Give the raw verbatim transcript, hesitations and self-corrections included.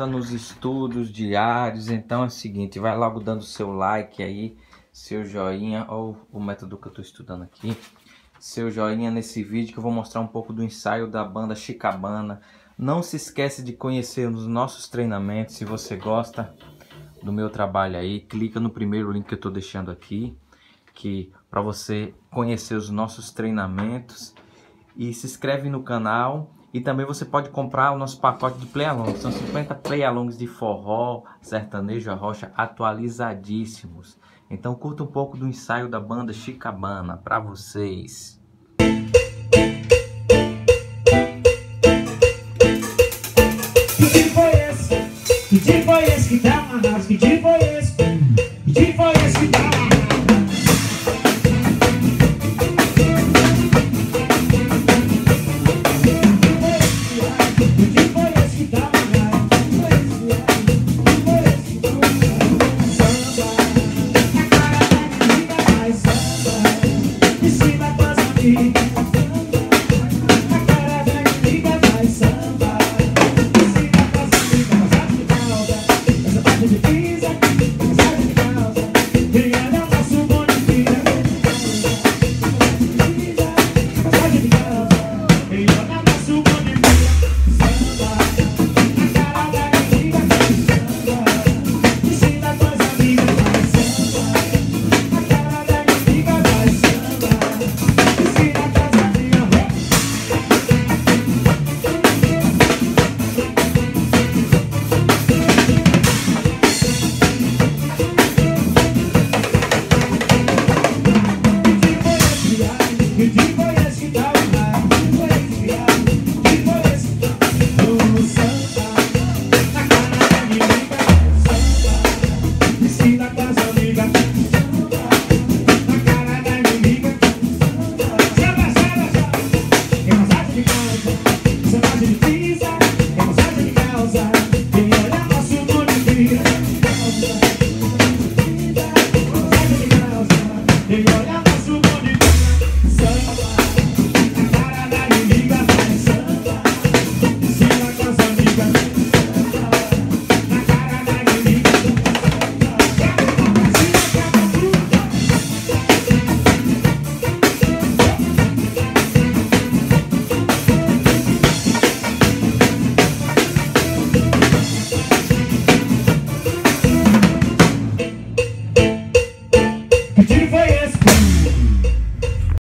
está nos estudos diários. Então é o seguinte, vai logo dando seu like aí, seu joinha, ou o método que eu estou estudando aqui, seu joinha nesse vídeo, que eu vou mostrar um pouco do ensaio da banda Chicabana. Não se esquece de conhecer os nossos treinamentos. Se você gosta do meu trabalho aí, clica no primeiro link que eu estou deixando aqui, que para você conhecer os nossos treinamentos, e se inscreve no canal. E também você pode comprar o nosso pacote de playalongs. São cinquenta playalongs de forró, sertanejo, arrocha, atualizadíssimos. Então curta um pouco do ensaio da banda Chicabana para vocês. Que tipo é esse? Que tipo é esse que dá uma rasca?